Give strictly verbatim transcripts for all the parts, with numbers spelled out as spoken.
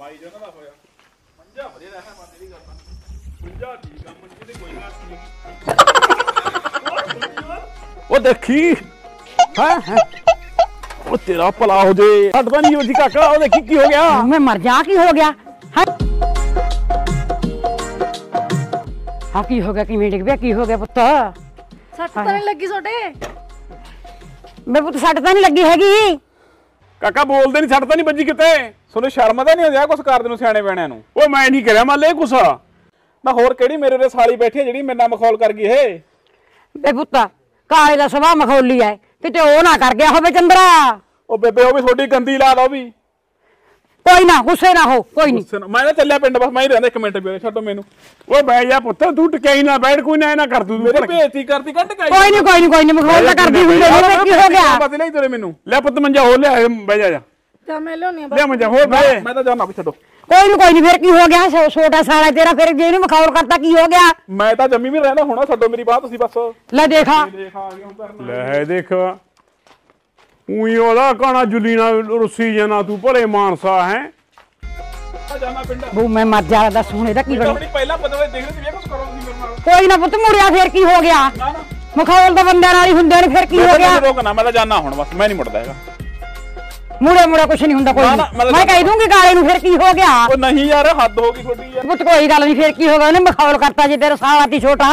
mai cho nó là thôi. Manja ở đây là hai bạn đi gần. Manja thì gần mình cái này gọi là वो देखी है वो तेरा पला हो जे हटवा नहीं हो जी काका। वो देखी की हो गया मैं मर जा की हो गया हाँ की हो गया कि मेरे के की हो गया पुत्त सट तो नहीं लगी सोटे मैं पुत्त सट तो नहीं लगी हैगी काका बोल दे नहीं सट तो नहीं बजी किते सोने शर्म तो नहीं हो जा कुछ कर देनु सियाने बहणियां नु। ओ मैं नहीं करया माले कुछ ना होर केड़ी मेरे रे साली बैठी है जेडी मेरा मखौल कर गई है बे पुत्ता काले दा सभा मखौली है किते ओ ना कर गया होवे चंद्रा। ओ बेबे ओ भी थोड़ी गंदी ला दा भी कोई ना गुस्से ना हो कोई नहीं मैं ना चलिया पिंड बस मैं ही रहंदा एक मिनट भी छोड़ो मेनू। ओ भाई या पुत्त तू टकाई ना बैठ कोई ना ना कर दू मेरे बेइज्जती करती कट गई कोई नहीं कोई नहीं कोई नहीं मखौल ना कर दी मेरे की हो गया पता नहीं तेरे मेनू ले पुत्त मंजा हो ले बैठ जा जा मैं लेनी ले मंजा हो भाई मैं तो जाना भी छोड़ो कोई नहीं कोई नहीं फिर की हो गया छोटा साला तेरा फिर जे नहीं मखौल करता की हो गया मैं तो जम्मी भी रहना होना छोड़ो मेरी बात तुसी बस ले देखा ले देखो उई ओला काना जुलीना रुसी जना तू भले मानसा है वो मैं मर जा रहा सोने दा की बन पहला पता देख रही थी कुछ करो नहीं मेरे को कोई ना पुत्त मुड़िया फिर की हो गया मखौल दा बंदे नाल ही हुंदे ने फिर की हो गया रोक ना मैं तो जाना हुण बस मैं नहीं मुड़दा हैगा मुड़े मुड़ा कुछ नहीं होंदा कोई ना, ना, मैं कह दूंगी काले नु फिर की हो गया। ओ नहीं यार हद हो गई छोटी यार पुत कोई गल नहीं फिर की हो गया ने मखौल करता जे तेरा साला ती छोटा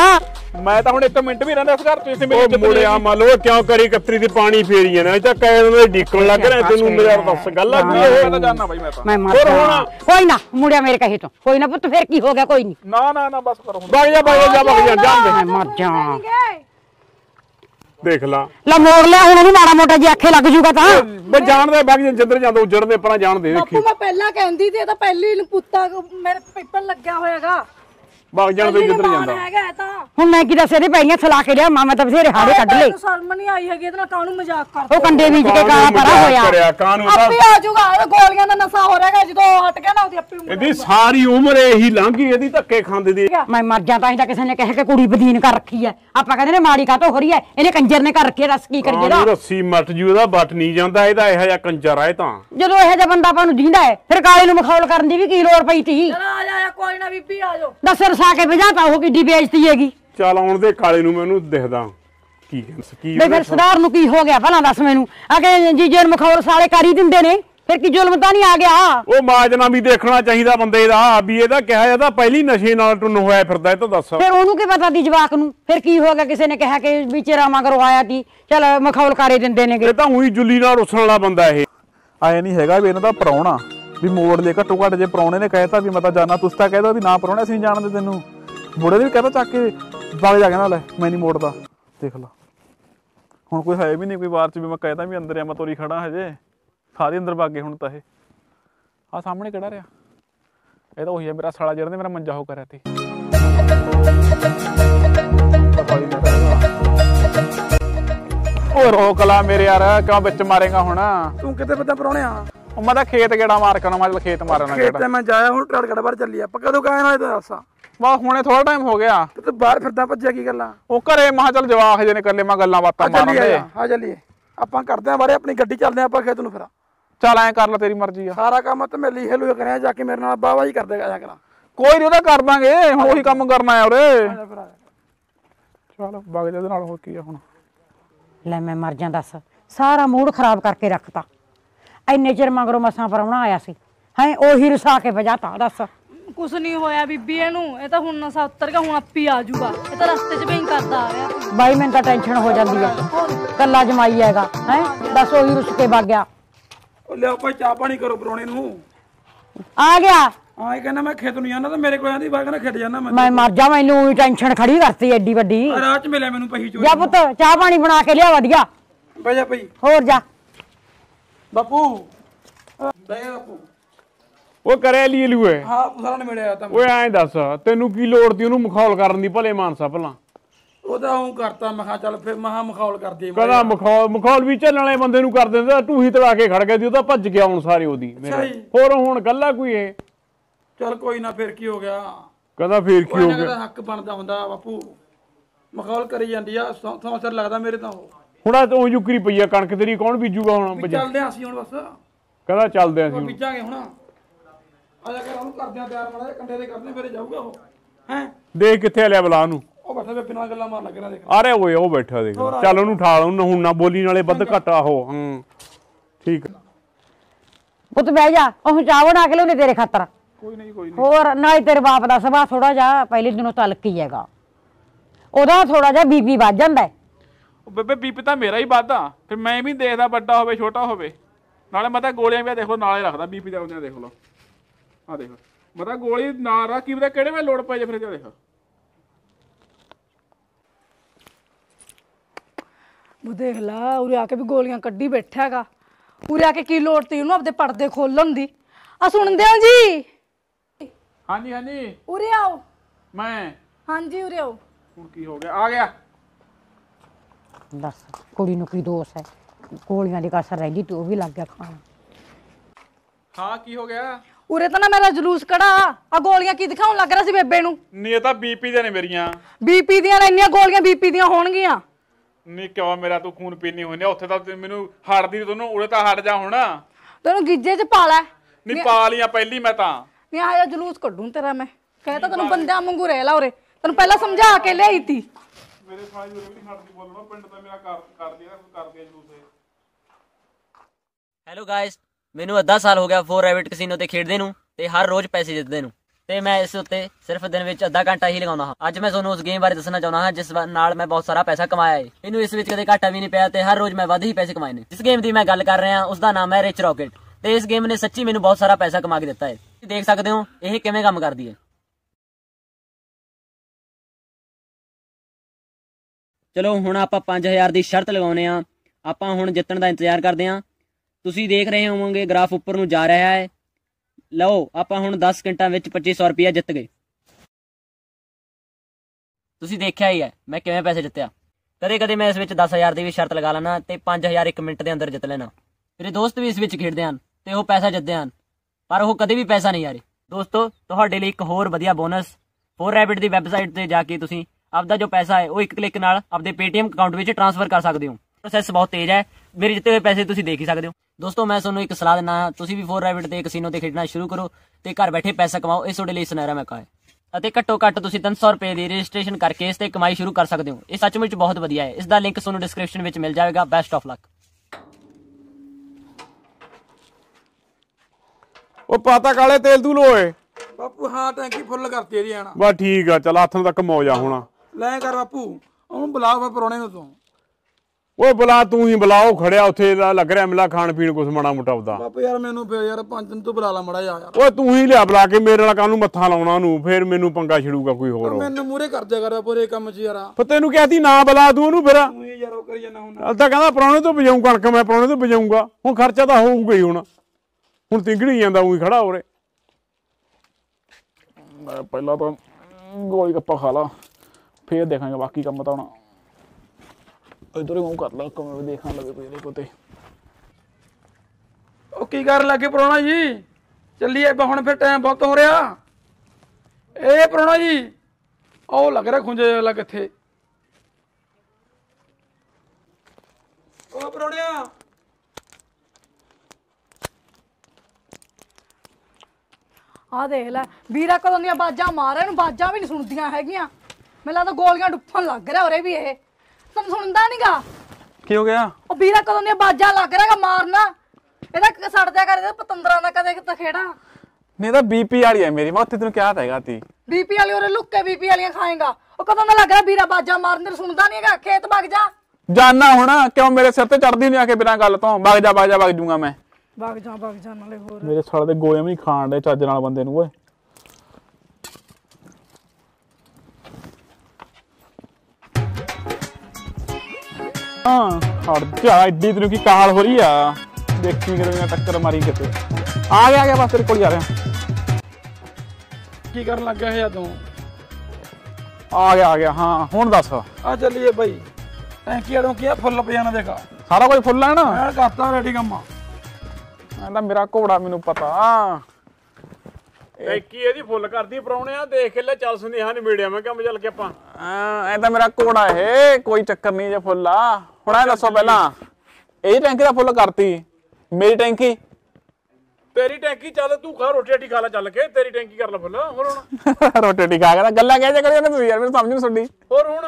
मैं तो हुण एक मिनट भी रहंदा इस घर तू इसे मेरी जब मुड़िया मान लो क्यों करी कतरी दी पानी फेरी है ना तो कैन दे ढिकण लग रहे तेनू मेरा दस गल लग गई है मैं जानना भाई मैं मैं और होना कोई ना मुड़िया मेरे कहे तो कोई ना पुत फिर की हो गया कोई नहीं ना ना ना बस करो भाग जा भाग जा भाग जा जान दे मर जा देख ला ला मोड़ ले हुण भी माड़ा मोटा जी आखे लग जूगा ता बे जान दे बाकी जिंदर जांदा उजड़ दे परा जान दे देखी मैं पहला कहंदी ती ए ता पहली नु पुत्ता मेरे पेपर लगया होयागा बाग जान दे जिंदर जांदा हैगा ता हुण मैं की दसे रे पैणियां सला के लिया मामा ता बसेरे हाड़े कड ले शर्म नहीं आई हैगी इतना कानू मजाक करदा ओ कंडे नीच के काला परा होया कानू ता अभी आ जूगा गोलियां दा नशा हो रहेगा जदों हट गया ना ओदी अपी उमर एदी सारी उम्र एही लांगी एदी धक्के खांदी दी मैं मर जा ता ही ता किसे ने कह के कुड़ी बदीन कर रखी है ਆਪਾਂ ਕਹਿੰਦੇ ਨੇ ਮਾੜੀ ਕਾਤੋਂ ਹੋ ਰਹੀ ਹੈ ਇਹਨੇ ਕੰਜਰ ਨੇ ਘਰ ਰੱਖੇ ਰਸ ਕੀ ਕਰੀਏ ਦਾ ਰੱਸੀ ਮੱਟ ਜੂ ਇਹਦਾ ਵੱਟ ਨਹੀਂ ਜਾਂਦਾ ਇਹਦਾ ਇਹੋ ਜਿਹਾ ਕੰਜਰ ਆਏ ਤਾਂ ਜਦੋਂ ਇਹੋ ਜਿਹਾ ਬੰਦਾ ਆਪਾਂ ਨੂੰ ਜੀਂਦਾ ਹੈ ਫਿਰ ਕਾਲੇ ਨੂੰ ਮਖੌਲ ਕਰਨ ਦੀ ਵੀ ਕੀ ਲੋੜ ਪਈ ਤੀ ਚਲ ਆ ਜਾ ਕੋਈ ਨਾ ਬੀਬੀ ਆ ਜਾ ਦੱਸਰ ਸਾ ਕੇ ਭਜਾਤਾ ਉਹ ਕਿੱਡੀ ਬੇਇੱਜ਼ਤੀ ਹੈਗੀ ਚਲ ਆਉਣ ਦੇ ਕਾਲੇ ਨੂੰ ਮੈਨੂੰ ਦਿਖਦਾ ਕੀ ਕੀ ਫਿਰ ਸਰਦਾਰ ਨੂੰ ਕੀ ਹੋ ਗਿਆ ਭਲਾ ਦੱਸ ਮੈਨੂੰ ਅਗੇ ਜੀਜੇ ਨੂੰ ਮਖੌਲ ਸਾਲੇ ਕਰੀ ਦਿੰਦੇ ਨੇ ਫਿਰ ਕੀ ਜ਼ੁਲਮ ਤਾਂ ਨਹੀਂ ਆ ਗਿਆ ਉਹ ਮਾਜਨਾ ਵੀ ਦੇਖਣਾ ਚਾਹੀਦਾ ਬੰਦੇ ਦਾ ਵੀ ਇਹਦਾ ਕਿਹਾ ਇਹਦਾ ਪਹਿਲੀ ਨਸ਼ੇ ਨਾਲ ਟੁੰਨ ਹੋਇਆ ਫਿਰਦਾ ਇਹ ਤਾਂ ਦੱਸ ਫਿਰ ਉਹਨੂੰ ਕੀ ਪਤਾ ਦੀ ਜਵਾਕ ਨੂੰ ਫਿਰ ਕੀ ਹੋ ਗਿਆ ਕਿਸੇ ਨੇ ਕਿਹਾ ਕਿ ਵਿਚਾਰਾ ਮਗਰੋਂ ਆਇਆ ਦੀ ਚਲ ਮਖੌਲ ਕਰੇ ਦਿੰਦੇ ਨੇ ਇਹ ਤਾਂ ਉਹੀ ਜੁੱਲੀ ਨਾਲ ਰੁਸਣ ਵਾਲਾ ਬੰਦਾ ਇਹ ਆਇਆ ਨਹੀਂ ਹੈਗਾ ਵੀ ਇਹਨਾਂ ਦਾ ਪਰਾਉਣਾ ਵੀ ਮੋੜ ਲੈ ਘੱਟੋ ਘੱਟ ਜੇ ਪਰਾਉਣੇ ਨੇ ਕਹਿਤਾ ਵੀ ਮੈਂ ਤਾਂ ਜਾਣਾ ਤੁਸੀਂ ਤਾਂ ਕਹਿਦਾ ਵੀ ਨਾ ਪਰਾਉਣਾ ਅਸੀਂ ਜਾਣਦੇ ਤੈਨੂੰ ਮੋੜੇ ਵੀ ਕਹਤਾ ਚੱਕ ਕੇ ਵਗ ਜਾ ਕਹਿੰਦਾ ਲੈ ਮੈਂ ਨਹੀਂ ਮੋੜਦਾ ਦੇਖ ਲਾ ਹੁਣ ਕੋਈ ਹੈ ਵੀ ਨਹੀਂ ਕੋਈ ਬਾਹਰ ਚ ਵੀ ਮੈਂ ਕਹਿਦਾ ਵੀ ਅੰਦਰ ਆ ਮੈਂ ਤੋਰੀ ਖੜਾ ਹਜੇ सारे अंदर भागे हूँ तो यह आ सामने कड़ा रहा यह तो वही है मेरा साला जरा मेरा मंजा हो कर रहा थी रो कला मेरे यार क्यों बिच मारेगा हूं तू कि परौने मैं खेत गेड़ा मार करना मैं खेत मारना खेत मैं जाया हूं ट्रक गड़ा बाहर चली आप कदों का आया तो ऐसा ਵਾਹ ਹੁਣੇ ਥੋੜਾ ਟਾਈਮ ਹੋ ਗਿਆ ਤੇ ਬਾਹਰ ਫਿਰਦਾ ਭੱਜਿਆ ਕੀ ਗੱਲਾਂ ਉਹ ਘਰੇ ਮਹਾ ਚਲ ਜਵਾਖ ਜੇ ਨੇ ਕਰ ਲੈ ਮਾ ਗੱਲਾਂ ਬਾਤਾਂ ਮਾਰਦੇ ਆ ਚੱਲੀਏ ਆਪਾਂ ਕਰਦੇ ਆਂ ਬਾਰੇ ਆਪਣੀ ਗੱਡੀ ਚੱਲਦੇ ਆਂ ਆਪਾਂ ਖੇਤ ਨੂੰ ਫਿਰ ਚੱਲ ਐਂ ਕਰ ਲੈ ਤੇਰੀ ਮਰਜ਼ੀ ਆ ਸਾਰਾ ਕੰਮ ਤੇ ਮੈਂ ਲੀਹੇ ਲੂਹੇ ਕਰਿਆ ਜਾ ਕੇ ਮੇਰੇ ਨਾਲ ਬਾਵਾ ਹੀ ਕਰਦੇ ਆਇਆ ਕਰਾਂ ਕੋਈ ਨਹੀਂ ਉਹਦਾ ਕਰ ਦਾਂਗੇ ਹੁਣ ਉਹੀ ਕੰਮ ਕਰਨਾ ਆ ਉਰੇ ਚਲ ਵਗ ਜਾ ਇਹਦੇ ਨਾਲ ਹੋਰ ਕੀ ਆ ਹੁਣ ਲੈ ਮੈਂ ਮਰ ਜਾਂ ਦੱਸ ਸਾਰਾ ਮੂਡ ਖਰਾਬ ਕਰਕੇ ਰੱਖਤਾ ਐਨੇ ਚਿਰ ਮਗਰੋਂ ਮਸਾਂ ਪਰਾਉਣਾ ਆਇਆ ਸੀ ਹੈ ਉਹੀ ਰਸਾ ਕੇ ਵਜਾਤਾ ਦੱਸ कुछ नहीं होया बीबी एनू ए तो हुण नसा उतर गया हुण आपी आ जूगा ए तो रस्ते च भी करदा आ गया भाई मैं तो टेंशन हो जांदी है कल्ला जमाई हैगा हैं बस ओही रुस के भाग गया ओ ले भाई चाह पानी करो परोणे नू आ गया हां ये कहना मैं खेत नु जाना तो मेरे कोल आंदी भागना खेत जाना मैं मैं मर जा मैनू टेंशन खड़ी करती एडी वड्डी रात च मिले मैनू पही चोरी जा पुत्त चाह पानी बना के लिया वधिया भाई जा भाई होर जा बापू बे बापू ਉਹ ਕਰੇ ਲਈ ਲੂਏ ਹਾਂ ਉਸਰਾਂ ਨੇ ਮਿਲਿਆ ਤਾਂ ਓਏ ਐਂ ਦੱਸ ਤੈਨੂੰ ਕੀ ਲੋੜ ਦੀ ਉਹਨੂੰ ਮਖੌਲ ਕਰਨ ਦੀ ਭਲੇ ਮਾਨਸਾ ਭਲਾ ਉਹਦਾ ਹੂੰ ਕਰਤਾ ਮੈਂ ਕਿਹਾ ਚੱਲ ਫਿਰ ਮਹਾ ਮਖੌਲ ਕਰ ਦੇ ਕਹਦਾ ਮਖੌਲ ਮਖੌਲ ਵੀ ਚੱਲਣ ਵਾਲੇ ਬੰਦੇ ਨੂੰ ਕਰ ਦਿੰਦਾ ਢੂਹੀ ਤੜਾ ਕੇ ਖੜ ਗਿਆ ਸੀ ਉਹ ਤਾਂ ਭੱਜ ਗਿਆ ਹੁਣ ਸਾਰੇ ਉਹਦੀ ਹੋਰ ਹੁਣ ਗੱਲਾਂ ਕੋਈ ਇਹ ਚੱਲ ਕੋਈ ਨਾ ਫਿਰ ਕੀ ਹੋ ਗਿਆ ਕਹਦਾ ਫਿਰ ਕੀ ਹੋ ਗਿਆ ਉਹਦਾ ਹੱਕ ਬਣਦਾ ਹੁੰਦਾ ਬਾਪੂ ਮਖੌਲ ਕਰੀ ਜਾਂਦੀ ਆ ਸੌਂ ਸਰ ਲੱਗਦਾ ਮੇਰੇ ਤਾਂ ਉਹ ਹੁਣਾ ਤੂੰ ਯੁਕਰੀ ਪਈ ਆ ਕਣਕ ਤੇਰੀ ਕੌਣ ਬੀਜੂਗਾ ਹੁਣ ਚੱਲਦੇ ਅਸੀਂ ਹੁਣ ਬਸ ਕਹਦਾ ਚੱਲਦੇ ਅਸੀਂ ਹੁਣ ਬੀਜਾਂਗੇ ਹੁਣ ਦੇਖ ਕਿੱਥੇ ਲਿਆ ਬਲਾ ਨੂੰ ਅਰੇ ਓਏ ਉਹ ਬੈਠਾ ਦੇਖ ਚੱਲ ਉਹਨੂੰ ਉਠਾ ਉਹਨੂੰ ਹੁਣ ਨਾ ਬੋਲੀ ਨਾਲੇ ਵੱਧ ਘੱਟ ਆਹੋ ਹੂੰ ਠੀਕ ਪੁੱਤ ਬਹਿ ਜਾ ਉਹ ਚਾਹ ਬਣਾ ਕੇ ਲਿਆਉਣੇ ਤੇਰੇ ਖਾਤਰ ਕੋਈ ਨਹੀਂ ਕੋਈ ਨਹੀਂ ਹੋਰ ਨਾਲੇ ਤੇਰੇ ਬਾਪ ਦਾ ਸੁਭਾਅ ਥੋੜਾ ਜਿਹਾ ਪਹਿਲੇ ਦਿਨੋਂ ਤਲਕ ਹੀ ਹੈਗਾ ਉਹਦਾ ਥੋੜਾ ਜਿਹਾ ਬੀਬੀ ਵੱਧ ਜਾਂਦਾ ਬੇਬੇ ਬੀਬੀ ਤਾਂ ਮੇਰਾ ਹੀ ਵੱਧਦਾ ਫਿਰ ਮੈਂ ਵੀ ਦੇਖਦਾ ਵੱਡਾ ਹੋਵੇ ਛੋਟਾ ਹੋਵੇ ਨਾਲੇ ਮੈਂ ਤਾਂ ਗੋਲੀਆਂ ਵੀ ਦੇਖ ਲਓ ਨਾਲੇ ਰੱਖਦਾ ਬੀਬੀ ਦਾ ਉਹਨੇ ਦੇਖ ਲਓ ਆ ਦੇਖ ਮੈਂ ਤਾਂ ਗੋਲੀ ਨਾ ਰੱਖ ਕੀ ਪਤਾ ਕਿਹੜੇ ਵੇਲੇ ਲੋੜ ਪੈ ਜਾ ਫਿਰ ਦੇਖ ਉਹ ਦੇਖ ਲਾ ਉਰੇ ਆ ਕੇ ਵੀ ਗੋਲੀਆਂ ਕੱਢੀ ਬੈਠਾ ਹੈਗਾ ਉਰੇ ਆ ਕੇ ਕੀ ਲੋੜ ਤੀ ਉਹਨੂੰ ਆਪਦੇ ਪਰਦੇ ਖੋਲਣ ਦੀ ਆ ਸੁਣਦੇ ਹੋ ਜੀ ਹਾਂਜੀ ਹਾਂਜੀ ਉਰੇ ਆਓ ਮੈਂ ਹਾਂਜੀ ਉਰੇ ਆਓ ਹੁਣ ਕੀ ਹੋ ਗਿਆ ਆ ਗਿਆ ਦੱਸ ਕੁੜੀ ਨੂੰ ਕੀ ਦੋਸ ਹੈ ਗੋਲੀਆਂ ਦੀ ਕਸਰ ਰਹਿ ਗਈ ਤੂੰ ਵੀ ਲੱਗ ਗਿਆ ਖਾਣ ਹਾਂ ਕੀ ਹੋ ਗਿਆ ਉਰੇ ਤਾਂ ਨਾ ਮੇਰਾ ਜਲੂਸ ਕੜਾ ਆ ਗੋਲੀਆਂ ਕੀ ਦਿਖਾਉਣ ਲੱਗ ਰਿਹਾ ਸੀ ਬੇਬੇ ਨੂੰ ਨਹੀਂ ਇਹ ਤਾਂ ਬੀਪੀ ਦੀਆਂ ਨੇ ਮੇਰੀਆਂ ਬੀਪੀ ਦੀਆਂ ਇੰਨੀਆਂ ਗੋਲੀਆਂ ਬੀਪੀ ਦੀਆਂ ਹੋਣਗੀਆਂ ਨਹੀਂ ਕਿਉਂ ਮੇਰਾ ਤੂੰ ਖੂਨ ਪੀਣੀ ਹੋਣੀ ਉੱਥੇ ਤਾਂ ਮੈਨੂੰ ਹੜਦੀ ਤੈਨੂੰ ਉਰੇ ਤਾਂ ਹਟ ਜਾ ਹੁਣ ਤੈਨੂੰ ਗਿੱਜੇ ਚ ਪਾ ਲੈ ਨਹੀਂ ਪਾ ਲਿਆ ਪਹਿਲੀ ਮੈਂ ਤਾਂ ਨਹੀਂ ਆਇਆ ਜਲੂਸ ਕੱਢੂੰ ਤੇਰਾ ਮੈਂ ਕਹਿ ਤਾਂ ਤੈਨੂੰ ਬੰਦਿਆਂ ਵਾਂਗੂ ਰਹਿ ਲਾ ਉਰੇ ਤੈਨੂੰ ਪਹਿਲਾਂ ਸਮਝਾ ਕੇ ਲਿਆਈ ਤੀ ਮੇਰੇ ਸਾਲੇ ਨੂੰ ਵੀ ਹੜਦੀ ਬੋਲਣਾ ਪਿੰਡ ਤਾਂ ਮੇਰਾ ਕਰ ਕਰ ਦਿਆ ਕਰ ਦਿਆ ਜਲੂਸ ਇਹ ਹੈਲੋ ਗਾਇਸ ਮੈਨੂੰ ਅੱਧਾ ਸਾਲ ਹੋ ਗਿਆ ਫੋਰ ਰੈਬਿਟ ਕੈਸੀਨੋ ਤੇ ਖੇਡਦੇ ਨੂੰ ਤੇ ਹਰ ਰੋਜ਼ ਪੈਸੇ ਜਿੱਤਦੇ ਨੂੰ ਤੇ ਮੈਂ ਇਸ ਉੱਤੇ ਸਿਰਫ ਦਿਨ ਵਿੱਚ ਅੱਧਾ ਘੰਟਾ ਹੀ ਲਗਾਉਂਦਾ ਹਾਂ ਅੱਜ ਮੈਂ ਤੁਹਾਨੂੰ ਉਸ ਗੇਮ ਬਾਰੇ ਦੱਸਣਾ ਚਾਹੁੰਦਾ ਹਾਂ ਜਿਸ ਨਾਲ ਮੈਂ ਬਹੁਤ ਸਾਰਾ ਪੈਸਾ ਕਮਾਇਆ ਹੈ ਇਹਨੂੰ ਇਸ ਵਿੱਚ ਕਦੇ ਘਾਟਾ ਵੀ ਨਹੀਂ ਪਿਆ ਤੇ ਹਰ ਰੋਜ਼ ਮੈਂ ਵੱਧ ਹੀ ਪੈਸੇ ਕਮਾਏ ਨੇ ਜਿਸ ਗੇਮ ਦੀ ਮੈਂ ਗੱਲ ਕਰ ਰਿਹਾ ਉਸ ਦਾ ਨਾਮ ਹੈ ਰਿਚ ਰੌਕਟ ਤੇ ਇਸ ਗੇਮ ਨੇ ਸੱਚੀ ਮੈਨੂੰ ਬਹੁਤ ਸਾਰਾ ਪੈਸਾ ਕਮਾ ਕੇ ਦਿੱਤਾ ਹੈ ਤੁਸੀਂ ਦੇਖ ਸਕਦੇ ਹੋ ਇਹ ਕਿਵੇਂ ਕੰਮ ਕਰਦੀ ਹੈ ਚਲੋ ਹੁਣ ਆਪਾਂ ਪੰਜ ਹਜ਼ਾਰ ਦੀ ਸ਼ਰਤ ਲਗਾਉਂਦੇ ਹਾਂ ਆਪਾਂ ਹੁਣ ਜਿੱਤਣ ਦਾ ਇੰਤਜ਼ਾਰ ਕਰਦੇ ਹਾਂ ਤੁਸੀਂ ਦੇਖ ਰਹੇ ਹੋਵੋਗੇ ਗ੍ਰਾਫ ਉੱਪਰ ਨੂੰ ਜਾ ਰਿਹਾ ਹੈ ਲਓ ਆਪਾਂ ਹੁਣ ਦਸ ਘੰਟਾਂ ਵਿੱਚ ਪੱਚੀ ਸੌ ਰੁਪਇਆ ਜਿੱਤ ਗਏ ਤੁਸੀਂ ਦੇਖਿਆ ਹੀ ਹੈ ਮੈਂ ਕਿਵੇਂ ਪੈਸੇ ਜਿੱਤਿਆ ਕਦੇ ਕਦੇ ਮੈਂ ਇਸ ਵਿੱਚ ਦਸ ਹਜ਼ਾਰ ਦੀ ਵੀ ਸ਼ਰਤ ਲਗਾ ਲੈਣਾ ਤੇ ਪੰਜ ਹਜ਼ਾਰ ਇੱਕ ਮਿੰਟ ਦੇ ਅੰਦਰ ਜਿੱਤ ਲੈਣਾ ਮੇਰੇ ਦੋਸਤ ਵੀ ਇਸ ਵਿੱਚ ਖੇਡਦੇ ਹਨ ਤੇ ਉਹ ਪੈਸਾ ਜਿੱਤਦੇ ਹਨ ਪਰ ਉਹ ਕਦੇ ਵੀ ਪੈਸਾ ਨਹੀਂ ਹਾਰੇ ਦੋਸਤੋ ਤੁਹਾਡੇ ਲਈ ਇੱਕ ਹੋਰ ਵਧੀਆ ਬੋਨਸ ਫੋਰ ਰੈਬਿਟ ਦੀ ਵੈਬਸਾਈਟ ਤੇ ਜਾ ਕੇ ਤੁਸੀਂ ਆਪਦਾ ਜੋ ਪੈਸਾ ਹੈ ਉਹ ਇੱਕ ਕਲਿੱਕ ਨਾਲ ਆਪਦੇ ਪੇਟੀਐਮ ਅਕਾਊਂਟ ਵਿੱਚ ਟ੍ਰਾਂਸਫਰ ਕਰ ਸਕਦੇ ਹੋ ਪ੍ਰੋਸੈਸ ਬਹੁਤ ਤੇਜ਼ ਹੈ ਮੇਰੇ ਜਿੱਤੇ ਹੋਏ ਪੈਸੇ ਤੁਸੀਂ ਦੇਖ ਹੀ ਸਕਦੇ ਹੋ ਦੋਸਤੋ ਮੈਂ ਤੁਹਾਨੂੰ ਇੱਕ ਸਲਾਹ ਦਿੰਦਾ ਹਾਂ ਤੁਸੀਂ ਵੀ ਫੋਰ ਰੈਬਿਟ ਤੇ ਕੈਸੀਨੋ ਤੇ ਖੇਡਣਾ ਸ਼ੁਰੂ ਕਰੋ ਤੇ ਘਰ ਬੈਠੇ ਪੈਸਾ ਕਮਾਓ ਇਹ ਤੁਹਾਡੇ ਲਈ ਸੁਨਹਿਰਾ ਮੌਕਾ ਹੈ ਅਤੇ ਘੱਟੋ ਘੱਟ ਤੁਸੀਂ ਤਿੰਨ ਸੌ ਰੁਪਏ ਦੀ ਰਜਿਸਟ੍ਰੇਸ਼ਨ ਕਰਕੇ ਇਸ ਤੇ ਕਮਾਈ ਸ਼ੁਰੂ ਕਰ ਸਕਦੇ ਹੋ ਇਹ ਸੱਚਮੁੱਚ ਬਹੁਤ ਵਧੀਆ ਹੈ ਇਸ ਦਾ ਲਿੰਕ ਤੁਹਾਨੂੰ ਡਿਸਕ੍ਰਿਪਸ਼ਨ ਵਿੱਚ ਮਿਲ ਜਾਵੇਗਾ ਬੈਸਟ ਆਫ ਲੱਕ ਉਹ ਪਾਤਾ ਕਾਲੇ ਤੇਲ ਤੂੰ ਲੋਏ ਬਾਪੂ ਹਾਂ ਟੈਂਕੀ ਫੁੱਲ ਕਰਤੀ ਜੀ ਆਣਾ ਬਾ ਠੀਕ ਆ ਚਲ ਹੱਥ ਤੱਕ ਮੌਜਾ ਹੋਣਾ ਲੈ ਕਰ ਬਾਪੂ ਉਹਨੂੰ ਬੁਲਾਓ ਪਰੋਣੇ ਨੂੰ ਤੂੰ ਓਏ ਬੁਲਾ ਤੂੰ ਹੀ ਬੁਲਾਓ ਖੜਿਆ ਉੱਥੇ ਲੱਗ ਰਿਹਾ ਮਿਲਾ ਖਾਣ ਪੀਣ ਕੁਛ ਮਾੜਾ ਮੋਟਾ ਉਹਦਾ ਬਾਪੂ ਯਾਰ ਮੈਨੂੰ ਫੇਰ ਯਾਰ ਪੰਜ ਦਿਨ ਤੋਂ ਬੁਲਾ ਲਾ ਮੜਾ ਯਾਰ ਓਏ ਤੂੰ ਹੀ ਲਿਆ ਬੁਲਾ ਕੇ ਮੇਰੇ ਨਾਲ ਕਾਹਨੂੰ ਮੱਥਾ ਲਾਉਣਾ ਉਹਨੂੰ ਫੇਰ ਮੈਨੂੰ ਪੰਗਾ ਛਿੜੂਗਾ ਕੋਈ ਹੋਰ ਮੈਨੂੰ ਮੂਹਰੇ ਕਰ ਦਿਆ ਕਰ ਪੂਰੇ ਕੰਮ ਚ ਯਾਰ ਫਿਰ ਤੈਨੂੰ ਕਹਿਤੀ ਨਾ ਬੁਲਾ ਦੂੰ ਉਹਨੂੰ ਫਿਰ ਤੂੰ ਯਾਰ ਉਹ ਕਰੀ ਜਾਣਾ ਹੁਣ ਅੱਧਾ ਕਹਿੰਦਾ ਪਰੌਣੇ ਤੋਂ ਵਜਾਊਂ ਕਣਕ ਮੈਂ ਪਰੌਣੇ ਤੋਂ ਵਜਾਊਂਗਾ ਹੁਣ ਖਰਚਾ ਤਾਂ ਹੋਊਗਾ ਹੀ ਹੁਣ ਹੁਣ ਤਿੰਗੜੀ ਜਾਂਦਾ ਉਹੀ ਖੜਾ ਉਰੇ ਪਹਿਲਾਂ ਤਾਂ ਗੋਲੀ ਗੱਪਾ ਖਾ ਲਾ ਫੇਰ ਦੇਖਾਂਗੇ ਬਾਕੀ ਕੰਮ ਤਾਂ ਹੁਣ ਇਧਰ ਉਹ ਕਰ ਲਾ ਕਮਰੇ ਦੇਖਣ ਲੱਗੇ ਕੋਈ ਨਹੀਂ ਕੋਤੇ ਉਹ ਕੀ ਕਰਨ ਲੱਗੇ ਪਰੋਣਾ ਜੀ ਚੱਲੀਏ ਹੁਣ ਫਿਰ ਟਾਈਮ ਬਹੁਤ ਹੋ ਰਿਹਾ ਇਹ ਪਰੋਣਾ ਜੀ ਉਹ ਲੱਗ ਰਿਹਾ ਖੁੰਝੇ ਵਾਲਾ ਕਿੱਥੇ ਉਹ ਪਰੋਣਿਆ ਆ ਦੇਖ ਲੈ ਵੀਰਾ ਕਦੋਂ ਦੀਆਂ ਬਾਜਾਂ ਮਾਰ ਇਹਨੂੰ ਬਾਜਾਂ ਵੀ ਨਹੀਂ ਸੁਣਦੀਆਂ ਹੈਗੀਆਂ ਮੈਨੂੰ ਲੱਗਦਾ ਗੋਲੀਆਂ ਡੁੱਫਣ ਲੱਗ ਰਿਹਾ ਉਰੇ ਵੀ ਇਹ ਸੁਣਦਾ ਨੀਗਾ ਕੀ ਹੋ ਗਿਆ ਉਹ ਵੀਰਾ ਕਦੋਂ ਦੀਆਂ ਬਾਜਾਂ ਲੱਗ ਰਿਹਾਗਾ ਮਾਰਨਾ ਇਹਦਾ ਸੜ ਜਾ ਕਰ ਇਹਦਾ ਪਤੰਦਰਾ ਨਾ ਕਦੇ ਕਿਤੇ ਖੇੜਾ ਨਹੀਂ ਤਾਂ ਬੀਪੀ ਵਾਲੀ ਹੈ ਮੇਰੀ ਮਾਥੇ ਤੈਨੂੰ ਕਿਹਾ ਤਾਂਗਾ ਤੀ ਬੀਪੀ ਵਾਲੀ ਉਹਰੇ ਲੁੱਕ ਕੇ ਬੀਪੀ ਵਾਲੀਆਂ ਖਾਏਗਾ ਉਹ ਕਦੋਂ ਦਾ ਲੱਗ ਰਿਹਾ ਵੀਰਾ ਬਾਜਾਂ ਮਾਰਨ ਤੇ ਸੁਣਦਾ ਨਹੀਂਗਾ ਖੇਤ ਵਗ ਜਾ ਜਾਨਾ ਹੋਣਾ ਕਿਉਂ ਮੇਰੇ ਸਿਰ ਤੇ ਚੜਦੀ ਨਹੀਂ ਆ ਕੇ ਬਿਨਾਂ ਗੱਲ ਤੋਂ ਵਗ ਜਾ ਵਗ ਜਾ ਵਗ ਜੂਗਾ ਮੈਂ ਵਗ ਜਾ ਵਗ ਜਾ ਨਾਲੇ ਹੋਰ ਮੇਰੇ ਸਾਲੇ ਦੇ ਗੋਏ ਵੀ ਖਾਣ ਦੇ ਚੱਜ ਨਾਲ ਬੰਦੇ ਨੂੰ ਓਏ एडी तेन की कहाल हो रही है देखी मैं टक्कर मारी कितने आ गया गया बस तेरे को जा रहा की कर लग गया है तू आ गया आ गया हाँ हुण दस आ चलिए भाई टैंकी अड़ों किया फुल पजाना देखा सारा कुछ फुल है ना मैं करता रेडी कम्मा कहता मेरा घोड़ा मैनू पता ਟੈਂਕੀ ਇਹਦੀ ਫੁੱਲ ਕਰਦੀ ਪਰਾਉਣੇ ਆ ਦੇਖ ਲੈ ਚੱਲ ਸੁਨੇਹਾ ਨਿਬੇੜਿਆ ਮੈਂ ਕਿਹਾ ਚੱਲ ਕੇ ਆਪਾਂ ਹਾਂ ਇਹ ਤਾਂ ਮੇਰਾ ਘੋੜਾ ਏ ਕੋਈ ਚੱਕਰ ਨਹੀਂ ਜੇ ਫੁੱਲ ਆ ਹੁਣ ਇਹ ਦੱਸੋ ਪਹਿਲਾਂ ਇਹ ਟੈਂਕੀ ਦਾ ਫੁੱਲ ਕਰਤੀ ਮੇਰੀ ਟੈਂਕੀ तेरी टैंकी चल तू खा रोटी हटी खा ला चल के तेरी टैंकी कर ला फुल और हुण रोटी हटी खा के गल्ला कहजे करियो ना तू यार मेरे समझ नहीं सुनदी। और हुण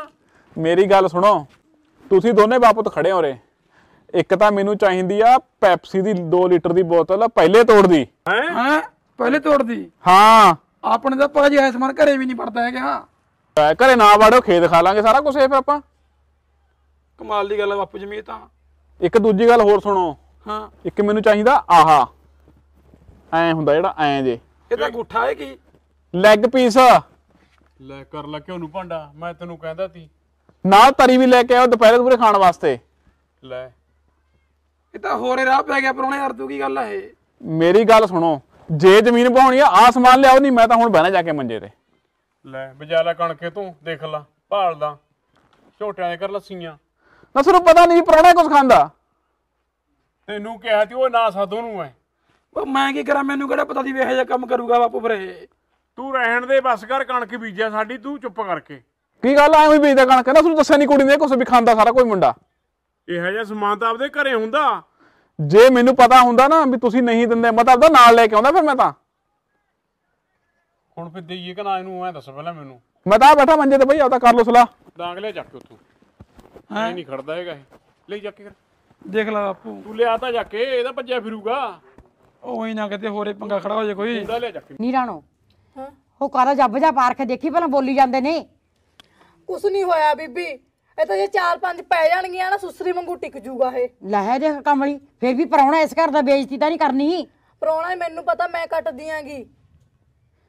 मेरी गल सुनो ਤੁਸੀਂ ਦੋਨੇ ਬਾਪੂ ਤੋਂ ਖੜੇ ਹੋ ਰੇ। ਇੱਕ ਤਾਂ ਮੈਨੂੰ ਚਾਹੀਦੀ ਆ ਪੈਪਸੀ ਦੀ ਦੋ ਲੀਟਰ ਦੀ ਬੋਤਲ ਪਹਿਲੇ ਤੋੜ ਦੀ। ਹੈ ਹਾਂ ਪਹਿਲੇ ਤੋੜ ਦੀ। ਹਾਂ ਆਪਣੇ ਦਾ ਭਾਜੀ ਐ ਸਮਾਨ ਘਰੇ ਵੀ ਨਹੀਂ ਪੜਦਾ ਹੈਗਾ। ਹਾਂ ਘਰੇ ਨਾ ਵੜੋ ਖੇਤ ਖਾ ਲਾਂਗੇ ਸਾਰਾ ਕੁਝ ਇਹ ਫਿਰ ਆਪਾਂ। ਕਮਾਲ ਦੀ ਗੱਲ ਆ ਬਾਪੂ ਜਮੀਤ ਤਾਂ। ਇੱਕ ਦੂਜੀ ਗੱਲ ਹੋਰ ਸੁਣੋ। ਹਾਂ ਇੱਕ ਮੈਨੂੰ ਚਾਹੀਦਾ ਆਹਾ ਐ ਹੁੰਦਾ ਜਿਹੜਾ ਐ ਜੇ ਇਹ ਤਾਂ ਗੁੱਠਾ ਹੈ ਕੀ ਲੈਗ ਪੀਸ ਲੈ ਕਰ ਲੈ ਕਿਉਂ ਨੂੰ ਭਾਂਡਾ ਮੈਂ ਤੈਨੂੰ ਕਹਿੰਦਾ ਸੀ। ਨਾਲ ਤਰੀ ਵੀ ਲੈ ਕੇ ਆਓ ਦੁਪਹਿਰੇ ਦੁਪਹਿਰੇ ਖਾਣ ਵਾਸਤੇ। ਲੈ ਇਹ ਤਾਂ ਹੋਰੇ ਰਾਹ ਪੈ ਗਿਆ ਪਰੋਣੇ ਯਾਰ ਤੂੰ ਕੀ ਗੱਲ ਹੈ। ਮੇਰੀ ਗੱਲ ਸੁਣੋ ਜੇ ਜ਼ਮੀਨ ਪਾਉਣੀ ਆ ਆ ਸਮਾਨ ਲਿਆਓ ਨਹੀਂ ਮੈਂ ਤਾਂ ਹੁਣ ਬਹਿਣਾ ਜਾ ਕੇ ਮੰਜੇ ਤੇ। ਲੈ ਬਜਾਲਾ ਕਣਕੇ ਤੂੰ ਦੇਖ ਲਾ ਭਾਲ ਦਾ ਝੋਟਿਆਂ ਦੇ ਕਰ ਲੱਸੀਆਂ ਨਾ ਸਿਰੋਂ ਪਤਾ ਨਹੀਂ ਪਰੋਣਾ ਕੁਝ ਖਾਂਦਾ। ਤੈਨੂੰ ਕਿਹਾ ਤੀ ਉਹ ਨਾ ਸਾਧੂ ਨੂੰ ਐ ਉਹ ਮੈਂ ਕੀ ਕਰਾਂ ਮੈਨੂੰ ਕਿਹੜਾ ਪਤਾ ਦੀ ਵੇਹੇ ਜਾ ਕੰਮ ਕਰੂਗਾ ਬਾਪੂ ਫਿਰ ਇਹ। ਤੂੰ ਰਹਿਣ ਦੇ ਬਸ ਕਰ ਕਣਕ ਬੀਜਿਆ ਸਾਡੀ ਤੂੰ ਚੁੱਪ ਕਰਕੇ ਕੀ ਗੱਲ ਐ ਉਹੀ ਬੀਜਦਾ ਕਣਕ ਨਾ ਤੁਹਾਨੂੰ ਦੱਸਿਆ ਨਹੀਂ ਕੁੜੀ ਨੇ ਕੁਝ ਵੀ ਖਾਂਦਾ ਸਾਰਾ ਕੋਈ ਮੁੰਡਾ ਇਹੋ ਜਿਹਾ ਸਮਾਨ ਤਾਂ ਆਪਦੇ ਘਰੇ ਹੁੰਦਾ। ਜੇ ਮੈਨੂੰ ਪਤਾ ਹੁੰਦਾ ਨਾ ਵੀ ਤੁਸੀਂ ਨਹੀਂ ਦਿੰਦੇ ਮੈਂ ਤਾਂ ਆਪਦਾ ਨਾਲ ਲੈ ਕੇ ਆਉਂਦਾ ਫਿਰ ਮੈਂ ਤਾਂ। ਹੁਣ ਫਿਰ ਦੇਈਏ ਕਿ ਨਾ ਇਹਨੂੰ ਐ ਦੱਸ ਪਹਿਲਾਂ ਮੈਨੂੰ। ਮੈਂ ਤਾਂ ਬੈਠਾ ਮੰਜੇ ਤੇ ਬਈ ਆਪਦਾ ਕਰ ਲੋ ਸਲਾਹ। ਡਾਂਗ ਲਿਆ ਚੱਕ ਕੇ ਉੱਥੋਂ ਐ ਨਹੀਂ ਖੜਦਾ ਹੈਗਾ ਇਹ ਲਈ ਜਾ ਕੇ ਦੇਖ ਲਾ ਬਾਪੂ ਤੂੰ ਲਿਆ ਤਾਂ ਜਾ ਕੇ ਇਹਦਾ ਭੱਜਿਆ ਫਿਰੂਗਾ ਉਹੀ ਨਾ ਕਿਤੇ ਹੋਰੇ ਪੰਗਾ ਖੜਾ ਹੋ ਜਾ ਕੋਈ ਲਿਆ ਚੱਕ ਨੀ ਰਾਣੋ। ਹਾਂ ਉਹ ਕਾਰਾ ਜੱਬ ਜਾ ਪਾਰ ਕੇ ਦੇਖੀ ਪਹਿਲਾਂ ਬੋਲੀ ਜਾਂਦੇ ਨੇ ਕੁਛ ਨਹੀਂ ਹੋਇਆ ਬੀਬੀ ਇਹ ਤਾਂ ਜੇ ਚਾਰ ਪੰਜ ਪੈ ਜਾਣਗੀਆਂ ਨਾ ਸੁਸਰੀ ਵਾਂਗੂ ਟਿਕ ਜੂਗਾ ਇਹ। ਲੈ ਦੇਖ ਕਮਲੀ ਫੇਰ ਵੀ ਪਰੌਣਾ ਇਸ ਘਰ ਦਾ ਬੇਇੱਜ਼ਤੀ ਤਾਂ ਨਹੀਂ ਕਰਨੀ। ਪਰੌਣਾ ਮੈਨੂੰ ਪਤਾ ਮੈਂ ਕੱਟਦੀ ਆਂਗੀ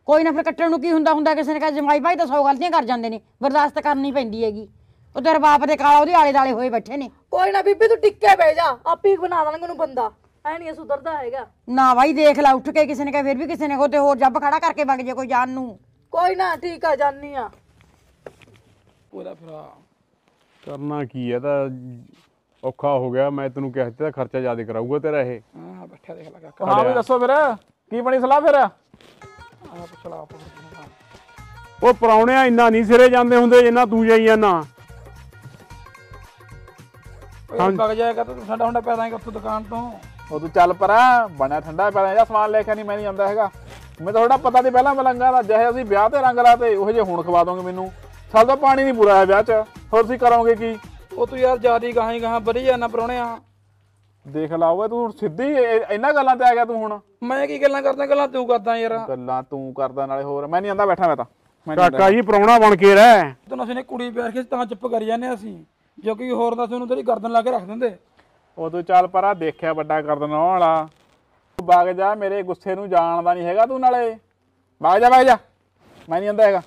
ਕੋਈ ਨਾ ਫਿਰ ਕੱਟਣ ਨੂੰ ਕੀ ਹੁੰਦਾ ਹੁੰਦਾ ਕਿਸੇ ਨੇ ਕਹਾ ਜਮਾਈ ਭਾਈ ਤਾਂ ਸੌ ਗਲਤੀਆਂ ਕਰ ਜਾਂਦੇ ਨੇ ਬਰਦਾਸ਼ਤ ਕਰਨੀ ਪੈਂਦੀ ਹੈਗੀ। ਉਹ ਤੇਰੇ ਬਾਪ ਦੇ ਕਾਲਾ ਉਹਦੇ ਆਲੇ ਦਾਲੇ ਹੋਏ ਬੈਠੇ ਨੇ। ਕੋਈ ਨਾ ਬੀਬੀ ਤੂੰ ਟਿੱਕੇ ਬਹਿ ਜਾ ਆਪੇ ਬਣਾ ਦੇਣਗੇ ਉਹਨੂੰ ਬੰਦਾ ਐ ਨਹੀਂ ਸੁਧਰਦਾ ਹੈਗਾ। ਨਾ ਬਾਈ ਦੇਖ ਲੈ ਉੱਠ ਕੇ ਕਿਸੇ ਨੇ ਕਹਾ ਫਿਰ ਵੀ ਕਿਸੇ ਨੇ ਉਹ ਤੇ ਹੋਰ ਜੱਬ ਖੜਾ ਕਰਕੇ ਵਗ ਜੇ ਕੋਈ ਜਾਨ ਨੂੰ। ਕੋਈ ਨਾ ਠੀਕ ਆ ਜਾਨੀ ਆ ਉਹਦਾ ਭਰਾ ਕਰਨਾ ਕੀ ਹੈ ਤਾਂ ਔਖਾ ਹੋ ਗਿਆ। ਮੈਂ ਤੈਨੂੰ ਕਿਹਾ ਸੀ ਖਰਚਾ ਜ਼ਿਆਦਾ ਕਰਾਊਗਾ ਤੇਰਾ ਇਹ। ਹਾਂ ਬੈਠਾ ਦੇਖ ਲਗਾ ਹਾਂ ਵੀ ਦੱਸੋ ਫਿਰ ਕੀ ਬਣੀ ਸਲਾਹ ਫਿਰ। ਉਹ ਪਰੌਣਿਆਂ ਇੰਨਾ ਨਹੀਂ ਸਿਰੇ ਜਾਂਦੇ ਹੁੰਦੇ ਜਿੰਨਾ ਤੂੰ ਜਾਈ ਜਾਂਦਾ। ਵਗ ਜਾਏਗਾ ਤਾਂ ਸਾਡਾ ਹੁੰਦਾ ਪੈ ਦਾਂਗੇ ਉੱਥੋਂ ਦੁਕਾਨ ਤੋਂ। ਉਹ ਤੂੰ ਚੱਲ ਪਰਾਂ ਬਣਿਆ ਠੰਡਾ ਪੈ ਜਾ ਸਮਾਨ ਲੈ ਕੇ ਨਹੀਂ ਮੈਂ ਨਹੀਂ ਆਉਂਦਾ ਹੈਗਾ। ਮੈਂ ਥੋੜਾ ਪਤਾ ਨਹੀਂ ਪਹਿਲਾਂ ਮਲੰਗਾ ਦਾ ਜਿਹੇ ਅਸੀਂ ਵਿਆਹ ਤੇ ਰੰਗ ਲਾਤੇ ਉਹੋ ਜਿਹੇ ਹੁਣ ਖਵਾ ਦੋਗੇ ਮੈਨੂੰ। ਸਾਡਾ ਪਾਣੀ ਨਹੀਂ ਬੁਰਾ ਹੈ ਵਿਆਹ ਚ ਹੋਰ ਤੁਸੀਂ ਕਰੋਗੇ ਕੀ। ਉਹ ਤੂੰ ਯਾਰ ਜਿਆਦੀ ਗਾਹਾਂ ਹੀ ਗਾਹਾਂ ਵਧੀ ਜਾਣਾ ਪਰੋਣਿਆ ਦੇਖ ਲਾ ਓਏ ਤੂੰ ਸਿੱਧੀ ਇਹਨਾਂ ਗੱਲਾਂ ਤੇ ਆ ਗਿਆ ਤੂੰ ਹੁਣ। ਮੈਂ ਕੀ ਗੱਲਾਂ ਕਰਦਾ ਗੱਲਾਂ ਤੂੰ ਕਰਦਾ ਯਾਰ ਗੱਲਾਂ ਤੂੰ ਕਰਦਾ ਨਾਲੇ ਹੋਰ ਮੈਂ ਨਹੀਂ ਆਂਦਾ ਬੈਠਾ ਮੈਂ ਤਾਂ। ਕਾਕਾ ਜੀ ਪਰੋਣਾ ਬਣ ਕੇ ਰਹਿ ਤੈਨੂੰ ਅਸੀਂ ਨੇ ਕੁੜੀ ਪਿਆਰ ਕੇ ਤਾਂ ਚੁੱਪ ਕਰੀ ਜਾਂਦੇ ਅਸੀਂ ਜੋ ਕਿ ਹੋਰ ਦਾ ਤੁਹਾਨੂੰ ਤੇਰੀ ਗਰਦਨ ਲਾ ਕੇ ਰੱਖ ਦਿੰਦੇ। ਉਹ ਤੂੰ ਚੱਲ ਪਰਾਂ ਦੇਖਿਆ ਵੱਡਾ ਗਰਦਨ ਵਾਲਾ ਤੂੰ ਵਗ ਜਾ ਮੇਰੇ ਗੁੱਸੇ ਨੂੰ ਜਾਣਦਾ ਨਹੀਂ ਹੈਗਾ ਤੂੰ ਨਾਲੇ ਵਗ ਜਾ ਵਗ ਜਾ ਮੈਂ ਨਹੀਂ ਆਂਦਾ ਹੈਗਾ।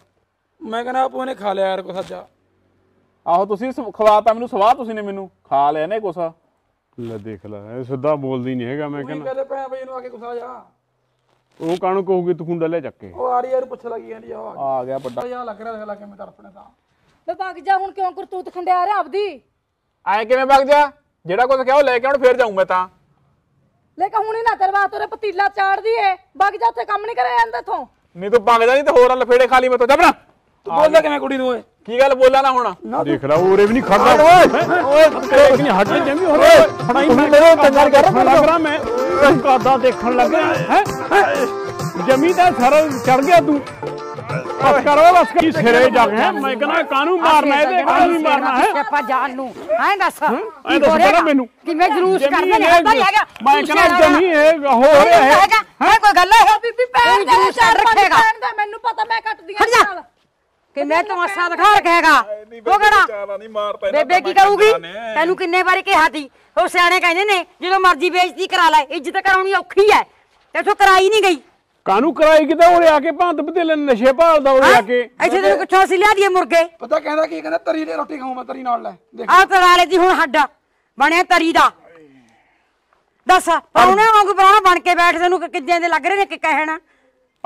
ਮੈਂ ਕਹਿੰਦਾ ਆਪੂ ਨੇ ਖਾ ਲਿਆ ਯਾਰ ਕੁਛ ਅੱਜ। ਆਹੋ ਤੁਸੀਂ ਖਵਾਤਾ ਮੈਨੂੰ ਸਵਾਹ ਤੁਸੀਂ ਨੇ ਮੈਨੂੰ ਖਾ ਲਿਆ ਨੇ ਕੁਛ। ਲੈ ਦੇਖ ਲੈ ਇਹ ਸਿੱਧਾ ਬੋਲਦੀ ਨਹੀਂ ਹੈਗਾ। ਮੈਂ ਕਹਿੰਦਾ ਪਹਿਲੇ ਪੈ ਬਈ ਇਹਨੂੰ ਆ ਕੇ ਕੁਛ ਆ ਜਾ ਉਹ ਕਾਹਨੂੰ ਕਹੂਗੀ ਤੂੰ ਖੁੰਡਾ ਲੈ ਚੱਕ ਕੇ। ਉਹ ਆ ਰਹੀ ਯਾਰ ਪੁੱਛ ਲੱਗੀ ਕਹਿੰਦੀ ਆ ਗਿਆ ਵੱਡਾ ਯਾਰ ਲੱਗ ਰਿਹਾ ਲੱਗ ਕੇ ਮੈਂ ਤਰਫਣੇ ਤਾਂ ਮੈਂ ਭੱਗ ਜਾ ਹੁਣ ਕਿਉਂ ਕਰਤੂਤ ਖੰਡਿਆ ਰਿਹਾ ਆਪਦੀ। ਆਏ ਕਿਵੇਂ ਭੱਗ ਜਾ ਜਿਹੜਾ ਕੁਛ ਕਿਹਾ ਉਹ ਲੈ ਕੇ ਹੁਣ ਫੇਰ ਜਾਊਂ ਮੈਂ ਤਾਂ ਲੈ ਕੇ ਹੁਣ ਹੀ ਨਾ ਦਰਵਾਜ਼ੇ ਤੇ ਪਤੀਲਾ ਚਾੜਦੀ ਏ ਭੱਗ ਜਾ ਉੱਥੇ ਕੰਮ ਨਹੀਂ ਕਰਿਆ ਜਾਂਦਾ ਇੱਥੋਂ ਨਹੀਂ ਤੂੰ ਭੱਗ ਜਾ ਨਹੀਂ ਤੇ ਹੋਰ ਲਫੇੜੇ ਖਾਲੀ ਮੈਂ ਤੋਂ ਜਬਰਾ ਤੂੰ ਬੋਲਦਾ ਕਿਵੇਂ ਕੁੜੀ ਨੂੰ ਓਏ ਕੀ ਗੱਲ ਬੋਲਾ ਨਾ ਹੁਣ ਦੇਖ ਲਾ ਉਰੇ ਵੀ ਨਹੀਂ ਖੜਦਾ ਓਏ ਦੇਖ ਨਹੀਂ ਹੱਟ ਜਮੀ ਹੋਰ ਫੜਾਈ ਮੇਰੇ ਤੰਗਰ ਕਰ ਲੱਗ ਰਿਹਾ ਮੈਂ ਕਾਦਾ ਦੇਖਣ ਲੱਗ ਰਿਹਾ ਹੈ ਜਮੀ ਦਾ ਸਾਰਾ ਚੜ ਗਿਆ ਤੂੰ ਬਸ ਕਰ ਓਏ ਬਸ ਕੀ ਸਿਰੇ ਜਾ ਗਿਆ ਮੈਂ ਕਹਿੰਦਾ ਕਾਹਨੂੰ ਮਾਰਨਾ ਇਹਦੇ ਕਾਹਨੂੰ ਮਾਰਨਾ ਹੈ ਆਪਾਂ ਜਾਨ ਨੂੰ ਐਂ ਦੱਸ ਐਂ ਦੱਸ ਮੈਨੂੰ ਕਿਵੇਂ ਜਰੂਸ ਕਰਦੇ ਨੇ ਹੁੰਦਾ ਹੀ ਹੈਗਾ ਮੈਂ ਕਹਿੰਦਾ ਜਮੀ ਇਹ ਹੋਰ ਹੈ ਕੋਈ ਗੱਲ ਹੈ ਬੀਬੀ ਪੈਣ ਦੇ ਰੱਖੇਗਾ ਮੈਨੂੰ ਪਤਾ ਮੈਂ ਕੱਟ ਦੀਆਂ ਨਾਲ ਕਿ ਮੈਂ ਤਮਾਸ਼ਾ ਦਿਖਾ ਰੱਖੇਗਾ ਉਹ ਕਿਹੜਾ ਬੇਬੇ ਕੀ ਕਰੂਗੀ ਤੈਨੂੰ ਕਿੰਨੇ ਵਾਰੀ ਕਿਹਾ ਸੀ। ਉਹ ਸਿਆਣੇ ਕਹਿੰਦੇ ਨੇ ਜਦੋਂ ਮਰਜ਼ੀ ਬੇਇੱਜ਼ਤੀ ਕਰਾ ਲੈ ਇੱਜ਼ਤ ਕਰਾਉਣੀ ਔਖੀ ਹੈ ਤੇਥੋਂ ਕਰਾਈ ਨਹੀਂ ਗਈ। ਕਾਹਨੂੰ ਕਰਾਈ ਕਿਤੇ ਉਰੇ ਆ ਕੇ ਭਾਂਤ ਬਤੇਲੇ ਨਸ਼ੇ ਭਾਲਦਾ ਉਰੇ ਆ ਕੇ ਇੱਥੇ ਤੈਨੂੰ ਕਿੱਥੋਂ ਅਸੀਂ ਲਿਆ ਦੀਏ ਮੁਰਗੇ ਪਤਾ ਕਹਿੰਦਾ ਕੀ ਕਹਿੰਦਾ ਤਰੀ ਦੇ ਰੋਟੀ ਖਾਉਂ ਮੈਂ ਤਰੀ ਨਾਲ ਲੈ ਆਹ ਤਰਾ ਲੈ ਦੀ ਹੁਣ ਹੱਡ ਬਣਿਆ ਤਰੀ ਦਾ ਦੱਸ ਪਰੋਣੇ ਵਾਂਗੂ ਪਰੋਣਾ ਬਣ ਕੇ ਬੈਠ ਤੈਨੂੰ ਕਿੱਦਾਂ ਦੇ ਲੱਗ ਰਹੇ ਨੇ ਕਿ ਕਹਿਣਾ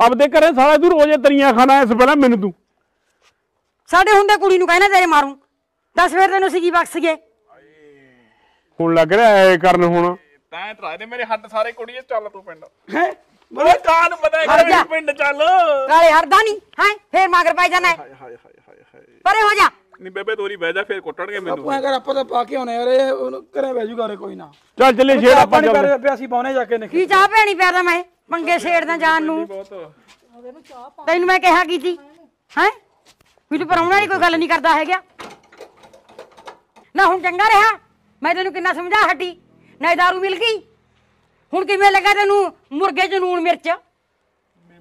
ਆਪਦੇ ਘਰੇ ਸਾਰਾ ਤੂੰ ਰੋਜ਼ ਤਰੀਆਂ ਖਾਣਾ ਇਸ ਪਹਿਲਾਂ ਮੈਨੂੰ ਤੂੰ ਸਾਡੇ ਹੁੰਦੇ ਕੁੜੀ ਨੂੰ ਕਹਿਣਾ ਤੇਰੇ ਮਾਰੂ ਦੱਸ ਫੇਰ ਤੈਨੂੰ ਸਿੱਗੀ ਬਖਸ ਗਏ ਹੁਣ ਲੱਗ ਰਿਹਾ ਇਹ ਕਰਨ ਹੁਣ ਤੈਂ ਤਰਾਏ ਦੇ ਮੇਰੇ ਹੱਡ ਸਾਰੇ ਕੁੜੀਏ ਚੱਲ ਤੂੰ ਪਿੰਡ ਹੈ ਬੜਾ ਕਾਨ ਬਤਾਏਗਾ ਪਿੰਡ ਚੱਲ ਕਾਲੇ ਹਰਦਾ ਨਹੀਂ ਹੈ ਫੇਰ ਮਗਰ ਪਾਈ ਜਾਣਾ ਹਾਏ ਹਾਏ ਹਾਏ ਹਾਏ ਪਰੇ ਹੋ ਜਾ ਨਹੀਂ ਬੇਬੇ ਤੋਰੀ ਬਹਿ ਜਾ ਫੇਰ ਕੁੱਟਣਗੇ ਮੈਨੂੰ ਆਪਾਂ ਘਰ ਆਪਾਂ ਤਾਂ ਪਾ ਕੇ ਆਉਣੇ ਯਾਰ ਇਹ ਘਰੇ ਬਹਿ ਜੂਗਾ ਰੇ ਕੋਈ ਨਾ ਚੱਲ ਚੱਲੇ ਛੇੜ ਆਪਾਂ ਨਹੀਂ ਕਰ ਪਿਆ ਅਸੀਂ ਬੌਨੇ ਜਾ ਕੇ ਨਿਕਲ ਕੀ ਚਾਹ ਭੈਣੀ ਪਿਆਦਾ ਮੈਂ पंगे छेड़दा जान नू तैनू मैं कहा की थी हैं भी तू पराउणा दी कोई गल नहीं करदा है गया ना। हुण चंगा रहा मैं तैनू किन्ना समझा हटी ना दारू मिल गई हुण किवें लगा तैनू मुर्गे च लूण मिर्च।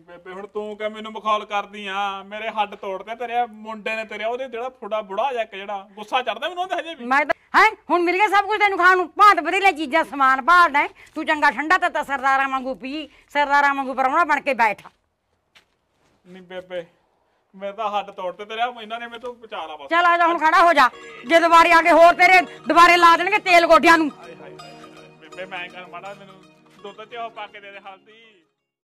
ਬੇਬੇ ਹੁਣ ਤੂੰ ਕਹ ਮੈਨੂੰ ਮਖੌਲ ਕਰਦੀ ਆ ਮੇਰੇ ਹੱਡ ਤੋੜਦੇ ਤੇਰੇ ਮੁੰਡੇ ਨੇ ਤੇਰੇ ਉਹਦੇ ਜਿਹੜਾ ਫੁੱਡਾ ਬੁੜਾ ਜਾ ਕੇ ਜਿਹੜਾ ਗੁੱਸਾ ਚੜਦਾ ਮੈਨੂੰ ਉਹਦੇ ਹਜੇ ਵੀ ਮੈਂ ਹੈ ਹੁਣ ਮਿਲ ਗਿਆ ਸਭ ਕੁਝ ਤੈਨੂੰ ਖਾਣ ਨੂੰ ਭਾਂਤ ਬਦੇਲੇ ਚੀਜ਼ਾਂ ਸਮਾਨ ਭਾਲਦਾ ਤੂੰ ਚੰਗਾ ਠੰਡਾ ਤਾਂ ਸਰਦਾਰਾਂ ਵਾਂਗੂ ਪੀ ਸਰਦਾਰਾਂ ਵਾਂਗੂ ਪਰੌਣਾ ਬਣ ਕੇ ਬੈਠ। ਨਹੀਂ ਬੇਬੇ ਮੈਂ ਤਾਂ ਹੱਡ ਤੋੜਦੇ ਤੇਰੇ ਇਹਨਾਂ ਨੇ ਮੈਨੂੰ ਪਚਾ ਲਾ ਬਸ ਚੱਲ ਆ ਜਾ ਹੁਣ ਖੜਾ ਹੋ ਜਾ ਜੇ ਦੁਬਾਰੇ ਆ ਕੇ ਹੋਰ ਤੇਰੇ ਦੁਬਾਰੇ ਲਾ ਦੇਣਗੇ ਤੇਲ ਗੋਡਿਆਂ ਨੂੰ। ਬੇਬੇ ਮੈਂ ਕਰ ਮਾੜਾ ਮੈਨੂੰ ਦੁੱਧ ਤੇ ਉਹ ਪਾ ਕੇ ਦੇ ਦੇ ਹਲਦੀ।